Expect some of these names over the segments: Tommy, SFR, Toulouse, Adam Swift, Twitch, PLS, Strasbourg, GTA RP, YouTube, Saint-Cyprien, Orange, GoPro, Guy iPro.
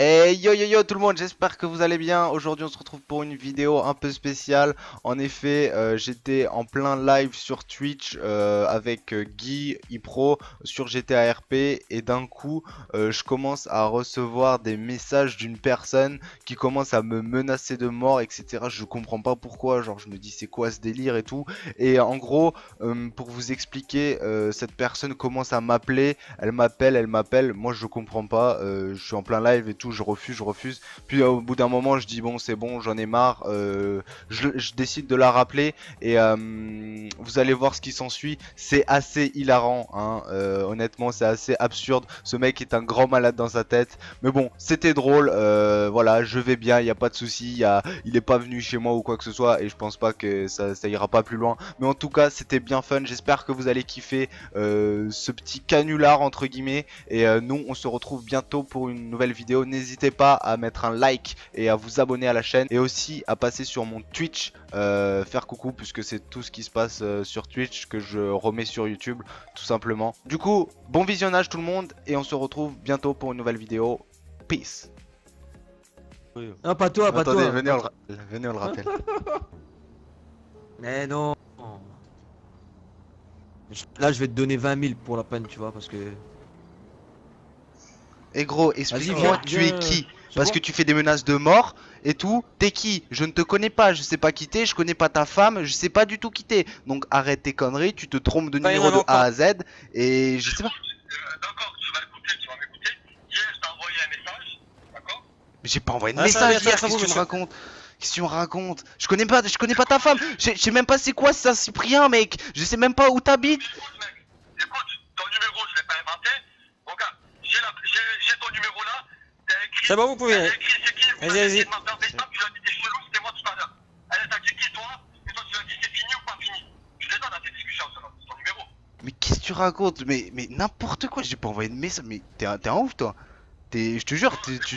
Et yo yo yo tout le monde, j'espère que vous allez bien. Aujourd'hui on se retrouve pour une vidéo un peu spéciale. En effet j'étais en plein live sur Twitch avec Guy iPro sur GTA RP. Et d'un coup je commence à recevoir des messages d'une personne qui commence à me menacer de mort, etc. Je comprends pas pourquoi, genre je me dis c'est quoi ce délire et tout. Et en gros pour vous expliquer, cette personne commence à m'appeler. Elle m'appelle, moi je comprends pas, je suis en plein live et tout, je refuse. Puis au bout d'un moment je dis bon c'est bon, j'en ai marre, je décide de la rappeler. Et vous allez voir ce qui s'ensuit, c'est assez hilarant hein. Honnêtement c'est assez absurde, ce mec est un grand malade dans sa tête. Mais bon c'était drôle, voilà, je vais bien, il n'y a pas de souci, il est pas venu chez moi ou quoi que ce soit. Et je pense pas que ça ira pas plus loin. Mais en tout cas c'était bien fun, j'espère que vous allez kiffer ce petit canular entre guillemets. Et nous on se retrouve bientôt pour une nouvelle vidéo. N'hésitez pas à mettre un like et à vous abonner à la chaîne, et aussi à passer sur mon Twitch, faire coucou, puisque c'est tout ce qui se passe sur Twitch que je remets sur YouTube tout simplement. Du coup bon visionnage tout le monde, et on se retrouve bientôt pour une nouvelle vidéo. Peace. Ah pas toi, pas attendez, toi. Venez on le rappelle. Mais non. Là je vais te donner 20 000 pour la peine tu vois, parce que... Et gros, explique-moi, tu es qui? Parce que tu fais des menaces de mort et tout. T'es qui? Je ne te connais pas, je sais pas qui t'es, je connais pas ta femme, je sais pas du tout qui t'es. Donc arrête tes conneries, tu te trompes de numéro de A à Z et je sais pas. D'accord, tu vas l'écouter, tu vas m'écouter. Hier, je t'ai envoyé un message, d'accord? Mais j'ai pas envoyé de message hier, qu'est-ce que tu me racontes? Qu'est-ce que tu me racontes? Je connais pas ta femme, je sais même pas c'est quoi Saint-Cyprien, mec, je sais même pas où t'habites. Écoute, ton numéro, je l'ai pas inventé. J'ai ton numéro là, t'as écrit. C'est bon, vous pouvez. Vas-y. Tu as dit des chelous, c'était moi tout à l'heure. Elle t'a dit qui toi, et toi tu as dit c'est fini ou pas fini. Je les donne à tes discussions, c'est ton numéro. Mais qu'est-ce que tu racontes? Mais n'importe quoi, j'ai pas envoyé de message. Mais t'es un ouf toi. Je te jure,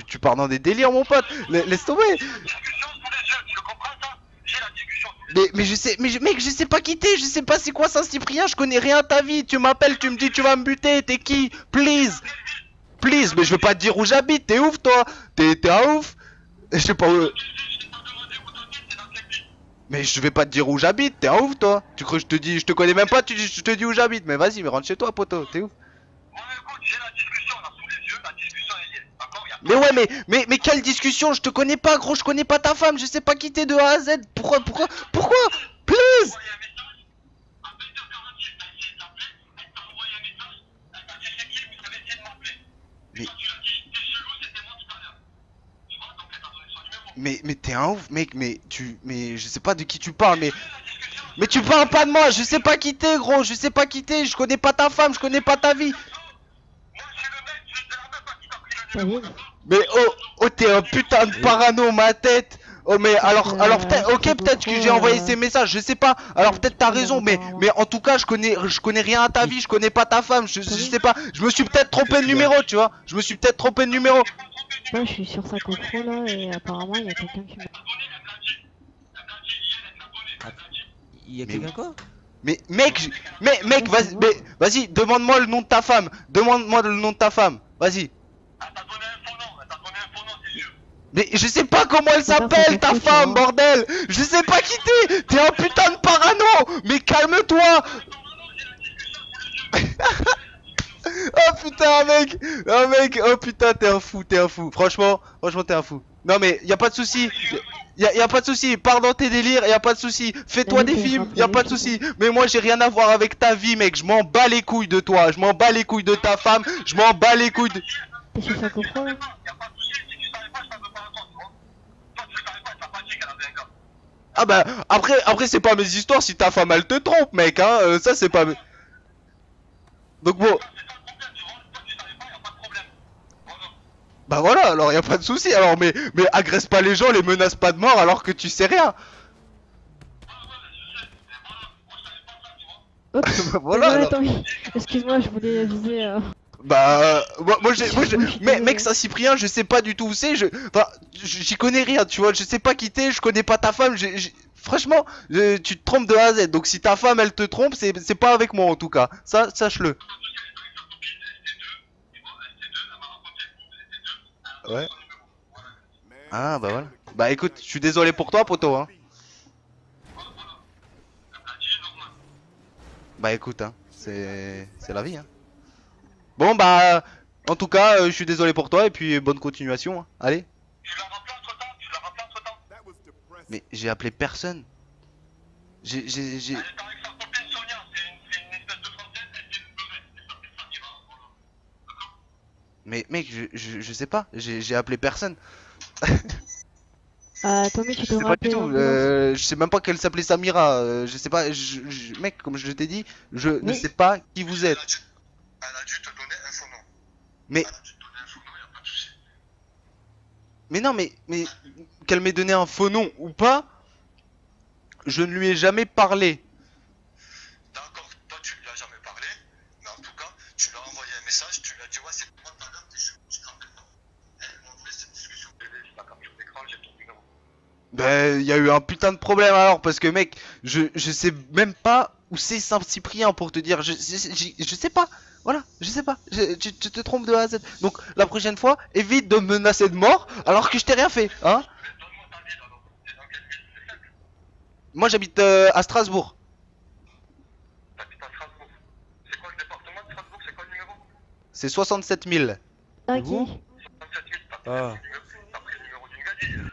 tu pars dans des délires, mon pote. Laisse tomber. J'ai la discussion sous les yeux, tu le comprends ça? J'ai la discussion sous les yeux. Mais je sais, mec, je sais pas qui t'es, je sais pas c'est quoi Saint-Cyprien, je connais rien à ta vie. Tu m'appelles, tu me dis tu vas me buter, t'es qui? Please. Please, mais je veux pas te dire où j'habite, t'es ouf toi, t'es un ouf. Je sais pas où... Mais je vais pas te dire où j'habite, t'es un ouf toi. Tu crois que je te dis, je te connais même pas, je te dis où j'habite. Mais vas-y, mais rentre chez toi poteau, t'es ouf. Ouais écoute, j'ai la discussion là sous les yeux, la discussion est liée, d'accord? Mais ouais, mais quelle discussion? Je te connais pas gros, je connais pas ta femme, je sais pas qui t'es de A à Z. Pourquoi? Please. Mais t'es un ouf mec, mais je sais pas de qui tu parles, mais tu parles pas de moi, je sais pas qui t'es gros, je sais pas qui t'es, je connais pas ta femme, je connais pas ta vie. Mais oh t'es un putain de parano ma tête. Oh mais alors peut-être, ok peut-être que j'ai envoyé ces messages, je sais pas. Alors peut-être t'as raison, mais en tout cas je connais rien à ta vie, je connais pas ta femme, je sais pas. Je me suis peut-être trompé de numéro tu vois, Là, je suis sur sa GoPro là et apparemment il y a quelqu'un qui m'a... Il y a quelqu'un quoi? Mais mec, vas-y, demande-moi le nom de ta femme, vas-y. Mais je sais pas comment elle s'appelle ta femme, bordel. Je sais pas qui t'es un putain de parano. Mais calme-toi. Oh putain mec, oh putain t'es un fou, franchement t'es un fou. Non mais y a pas de soucis, y a pas de soucis, pars dans tes délires, y a pas de soucis, fais-toi des films, y a pas de soucis. Mais moi j'ai rien à voir avec ta vie mec, je m'en bats les couilles de toi, je m'en bats les couilles de ta femme, je m'en bats les couilles de... T'es sur sa GoPro là ? Ah bah après c'est pas mes histoires si ta femme elle te trompe mec hein, ça c'est pas... Donc bon... Bah voilà, alors y a pas de souci. Alors mais agresse pas les gens, les menace pas de mort alors que tu sais rien. Voilà. Excuse-moi, je voulais aviser. Bah moi j'ai mec Saint-Cyprien, je sais pas du tout où c'est, j'y connais rien, tu vois, je sais pas qui t'es, je connais pas ta femme, franchement, tu te trompes de A à Z. Donc si ta femme elle te trompe, c'est pas avec moi en tout cas. Ça sache-le. Ouais. Ah bah voilà. Bah écoute, je suis désolé pour toi, poteau, hein. Bah écoute, hein, c'est la vie, hein. Bon bah, en tout cas, je suis désolé pour toi et puis bonne continuation, hein. Allez. Mais j'ai appelé personne. J'ai... Mais mec, je sais pas, j'ai appelé personne. Tommy, tu je sais pas du tout, je sais même pas qu'elle s'appelait Samira, je sais pas, mec, comme je t'ai dit, je ne sais pas qui vous êtes. Elle a dû te donner un faux nom. Mais... Elle a dû te donner un faux nom, y'a pas de souci. Mais non, mais qu'elle m'ait donné un faux nom ou pas, je ne lui ai jamais parlé. D'accord, toi tu lui as jamais parlé, mais en tout cas, tu lui as envoyé un message, tu lui as dit, ouais, c'est moi ta dame, t'es chez moi, tu t'en fais pas. Elle m'a envoyé cette discussion, j'ai la capture d'écran, j'ai ton numéro. Ben, y'a eu un putain de problème alors, parce que mec, je sais même pas où c'est Saint-Cyprien pour te dire, je sais pas, voilà, je sais pas, tu te trompes de A à Z. Donc, la prochaine fois, évite de me menacer de mort alors que je t'ai rien fait, hein. Moi j'habite à Strasbourg. T'habites à Strasbourg? C'est quoi le département de Strasbourg? C'est quoi le numéro? C'est 67 000. Et vous? 67 000, t'as pris le numéro d'une gadille.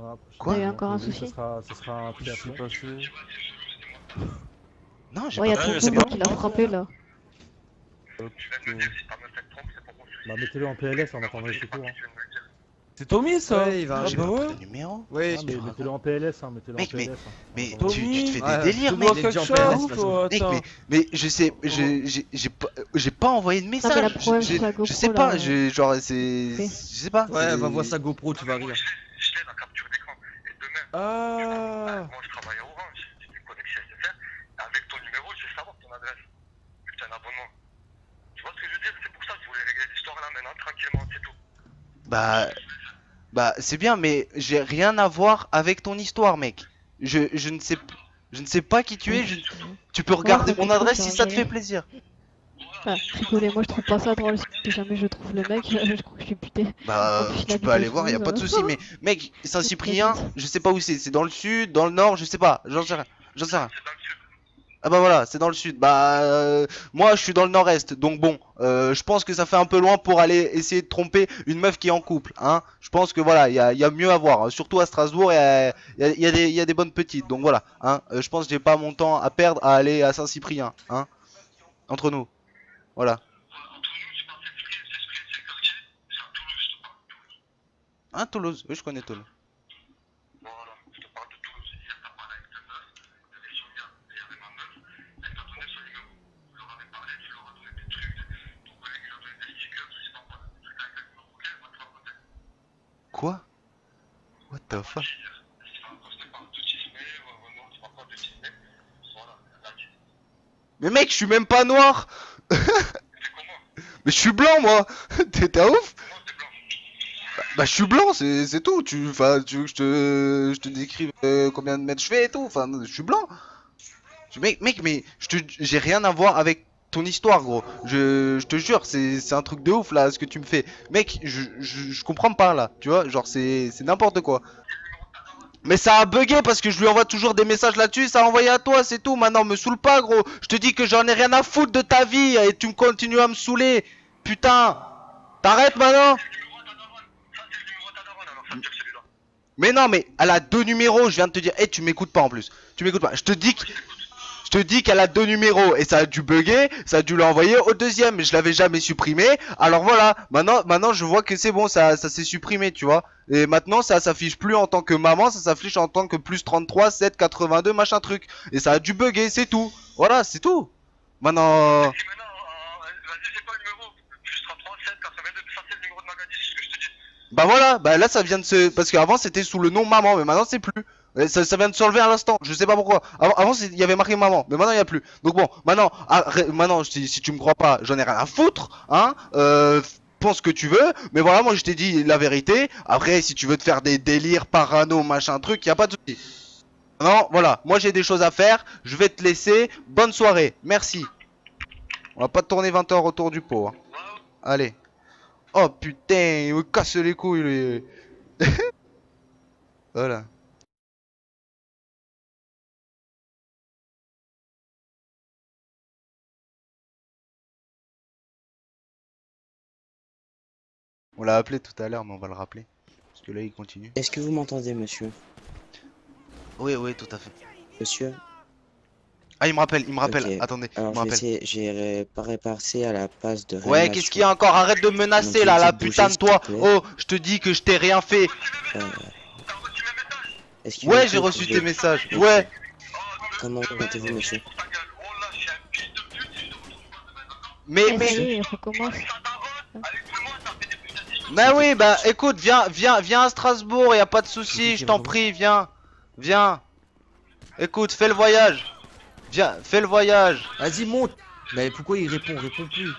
Ah, quoi? Il y a encore un souci? Ça sera un peu passé. Non, j'ai pas... Ouais, y'a ton qui l'a frappé là. Bah mettez-le en PLS, on attendrait les secours. C'est Tommy ça? Ouais, il va arriver. Ouais, mettez-le en PLS, hein, mettez-le en PLS. Mec, mais tu te fais des délires, mec. Mais je sais, j'ai pas envoyé de message. Je sais pas, genre c'est... Je sais pas. Ouais, va voir sa GoPro, tu vas rire. Je l'ai la capture d'écran. Et demain, moi je travaille à Orange, j'ai une connexion SFR. Avec ton numéro, je vais savoir ton adresse. Vu que t'as un abonnement. Tu vois ce que je veux dire? C'est pour ça que je voulais régler l'histoire là maintenant, tranquillement, c'est tout. Bah c'est bien, mais j'ai rien à voir avec ton histoire, mec. Je ne sais pas qui tu es. Tu peux regarder mon adresse si ça te fait plaisir. Ah, rigolez, moi je trouve pas ça drôle. Si jamais je trouve le mec, je crois que je suis puté. Bah tu peux aller voir, y a pas de souci. Mais mec, Saint-Cyprien, je sais pas où c'est. C'est dans le sud, dans le nord, je sais pas. J'en sais rien. Ah bah voilà, c'est dans le sud. Bah moi je suis dans le nord-est, donc bon, je pense que ça fait un peu loin pour aller essayer de tromper une meuf qui est en couple, hein. Je pense que voilà, y a mieux à voir, hein. Surtout à Strasbourg, y a des bonnes petites, donc voilà, hein. Je pense que j'ai pas mon temps à perdre à aller à Saint-Cyprien, hein. Entre nous, voilà. Hein, Toulouse, oui je connais Toulouse. Quoi? What the fuck? Mais mec, je suis même pas noir! Mais je suis blanc, moi! T'es ouf? Bah je suis blanc, c'est tout! Tu veux que je te décrive combien de mètres je fais et tout? Enfin, je suis blanc! Mec, mais j'ai rien à voir avec ton histoire, gros. Je te jure, c'est un truc de ouf là ce que tu me fais, mec. Je comprends pas là, tu vois, genre c'est n'importe quoi. Mais ça a bugué parce que je lui envoie toujours des messages là-dessus, ça a envoyé à toi, c'est tout. Maintenant me saoule pas, gros. Je te dis que j'en ai rien à foutre de ta vie et tu me continues à me saouler. Putain, t'arrêtes maintenant. Mais non, mais elle a deux numéros. Je viens de te dire, hey, tu m'écoutes pas en plus. Tu m'écoutes pas. Je te dis qu'elle a deux numéros et ça a dû bugger, ça a dû l'envoyer au deuxième. Je l'avais jamais supprimé. Alors voilà, maintenant je vois que c'est bon, ça s'est supprimé, tu vois. Et maintenant ça s'affiche plus en tant que maman, ça s'affiche en tant que plus 33, 7, 82, machin truc. Et ça a dû bugger, c'est tout. Voilà, c'est tout. Maintenant... Vas-y, c'est quoi le numéro? Plus 33, 7, 82, ça c'est le numéro de Magadis, c'est ce que je te dis. Bah voilà, bah là ça vient de se... Parce qu'avant c'était sous le nom maman, mais maintenant c'est plus. Ça vient de s'enlever à l'instant, je sais pas pourquoi. Avant il y avait marqué maman, mais maintenant il n'y a plus. Donc bon, maintenant si tu me crois pas, j'en ai rien à foutre, hein. Pense ce que tu veux, mais voilà, moi je t'ai dit la vérité. Après, si tu veux te faire des délires parano, machin truc, y a pas de souci. Non, voilà, moi j'ai des choses à faire, je vais te laisser. Bonne soirée, merci. On va pas tourner 20 heures autour du pot, hein. Allez. Oh putain, il me casse les couilles lui. Voilà. On l'a appelé tout à l'heure, mais on va le rappeler. Parce que là, il continue. Est-ce que vous m'entendez, monsieur? Oui, oui, tout à fait. Monsieur? Ah, il me rappelle, il me rappelle. Okay. Attendez, alors, il me rappelle. J'ai réparé à la passe de... Ouais, qu'est-ce qu'il y a encore? Arrête de menacer, là, la putain de toi. Oh, je te dis que je t'ai rien fait. Ouais, j'ai reçu tes messages. Ouais. Comment vous, monsieur? Mais... Bah oui, bah écoute, viens à Strasbourg, y a pas de souci, je t'en prie, viens. Écoute, fais le voyage. Viens, fais le voyage. Vas-y, monte. Mais pourquoi il répond plus?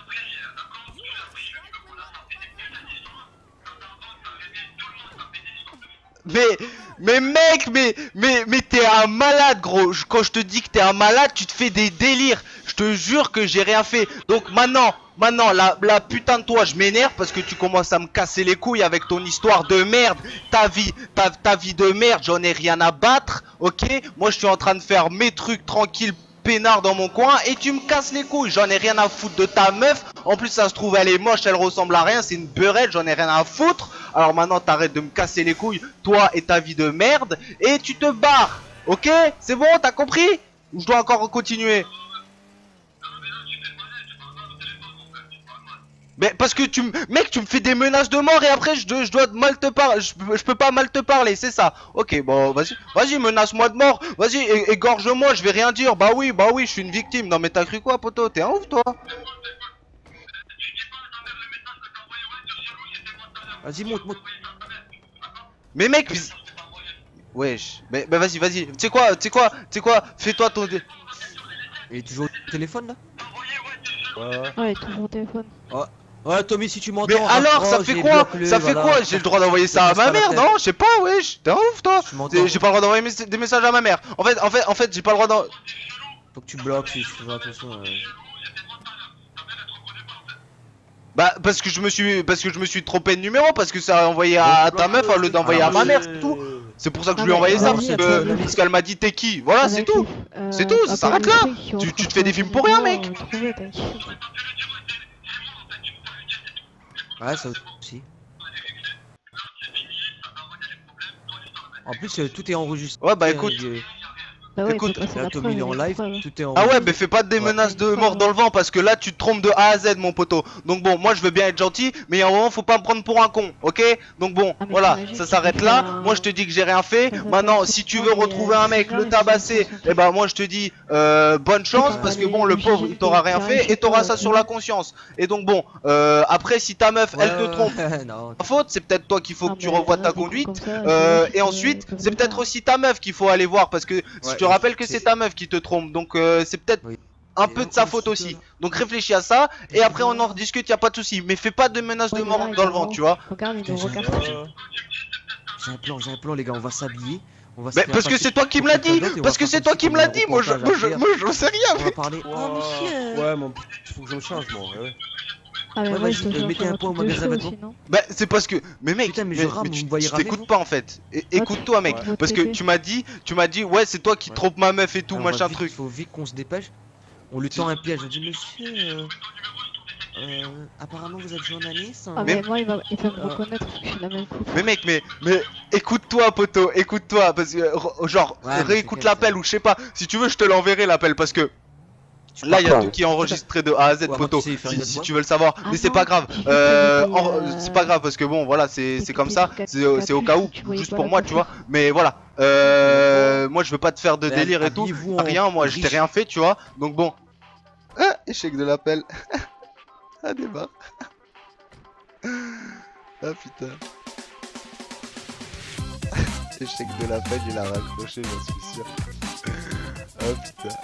Mais mec, mais t'es un malade, gros. Quand je te dis que t'es un malade, tu te fais des délires. Je te jure que j'ai rien fait. Donc maintenant, la putain de toi, je m'énerve parce que tu commences à me casser les couilles avec ton histoire de merde. Ta vie de merde, j'en ai rien à battre, ok? Moi, je suis en train de faire mes trucs tranquilles, peinard dans mon coin, et tu me casses les couilles. J'en ai rien à foutre de ta meuf. En plus, ça se trouve, elle est moche, elle ressemble à rien, c'est une beurette, j'en ai rien à foutre. Alors maintenant, t'arrêtes de me casser les couilles, toi et ta vie de merde, et tu te barres, ok? C'est bon, t'as compris? Ou je dois encore continuer? Mais parce que mec, tu me fais des menaces de mort et après je dois mal te parler, je peux pas mal te parler, c'est ça? Ok, bon, vas-y, menace-moi de mort, vas-y, égorge-moi, je vais rien dire, bah oui, je suis une victime. Non mais t'as cru quoi, poteau? T'es un ouf, toi? Vas-y, monte. Mais mec, wesh, mais bah vas-y, tu sais quoi, fais-toi ton... Il est toujours au téléphone là? Ouais, toujours au téléphone. Ouais, Tommy, si tu m'entends. Mais alors, ça fait quoi? Ça fait quoi? J'ai le droit d'envoyer ça à ma mère, non? Je sais pas, wesh. T'es un ouf, toi. J'ai pas le droit d'envoyer des messages à ma mère. En fait, j'ai pas le droit d'en... Faut que tu bloques, si tu fais attention. Bah, parce que je me suis trompé de numéro, parce que ça a envoyé à ta meuf, elle l'a envoyé à ma mère, c'est tout. C'est pour ça que je lui ai envoyé ça, parce qu'elle m'a dit t'es qui? Voilà, c'est tout. C'est tout, ça s'arrête là. Tu te fais des films pour rien, mec. Ouais, ça aussi. En plus, tout est enregistré. Ouais, bah écoute. Écoute, là, Tommy, il est en live, tout est en... Ah ouais, mais fais pas des menaces de mort dans le vent, parce que là, tu te trompes de A à Z, mon poteau. Donc bon, moi, je veux bien être gentil, mais il y a un moment, faut pas me prendre pour un con, ok? Donc bon, voilà, ça s'arrête là. Moi, je te dis que j'ai rien fait. Maintenant, si tu veux retrouver un mec, le tabasser, et bah moi, je te dis bonne chance, parce que bon, le pauvre, il t'aura rien fait, et t'auras ça sur la conscience. Et donc bon, après, si ta meuf, elle te trompe, faute, c'est peut-être toi qu'il faut que tu revoies ta conduite. Et ensuite, c'est peut-être aussi ta meuf qu'il faut aller voir, parce que... Je te rappelle que c'est ta meuf qui te trompe, donc c'est peut-être un peu de sa faute aussi. Donc réfléchis à ça, et après on en rediscute, y a pas de souci. Mais fais pas de menaces de mort dans le vent, tu vois. J'ai un plan, les gars, on va s'habiller. Mais parce que c'est toi qui me l'as dit, moi je sais rien. Ouais, mon p***, faut que je me change, moi. Ouais, je mettais un point au magasin maintenant. Bah c'est parce que... Mais mec, putain, mais tu t'écoutes pas en fait. Écoute-toi mec, ouais. Parce que tu m'as dit ouais c'est toi qui trompe ma meuf et tout. Alors, machin truc. Faut vite qu'on se dépêche. On lui tend un piège, on dit monsieur... apparemment vous êtes journaliste. Hein. Ah mais moi il va me reconnaître que je suis la même coupe. Mais mec, mais écoute-toi poteau, écoute-toi. Parce que genre réécoute l'appel ou je sais pas. Si tu veux je te l'enverrai l'appel parce que... Là, il y a tout qui est enregistré de A à Z, poteau. Si tu veux le savoir, mais c'est pas grave. C'est pas grave parce que bon, voilà, c'est comme ça. C'est au cas où, juste pour moi, tu vois. Mais voilà, moi je veux pas te faire de délire et tout. Rien, moi je t'ai rien fait, tu vois. Donc bon, échec de l'appel. Ah débat. Ah putain. Échec de l'appel, il a raccroché, j'en suis sûr. Ah putain.